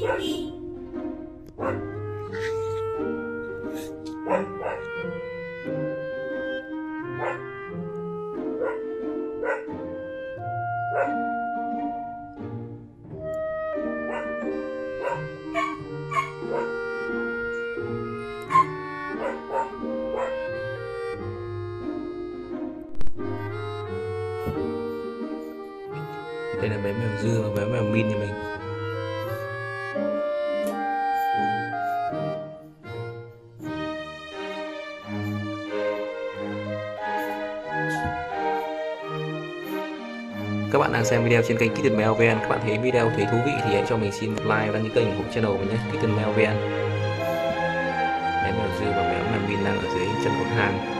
Đây là bé mèo dưa và bé mèo min nhà mình. Các bạn đang xem video trên kênh Kitten Mèo VN. Các bạn thấy video thấy thú vị thì hãy cho mình xin like, đăng ký kênh, ủng hộ channel mình nhé. Kitten Mèo VN. Bé mèo dưa và bé mèo min đang ở dưới chân cầu thang.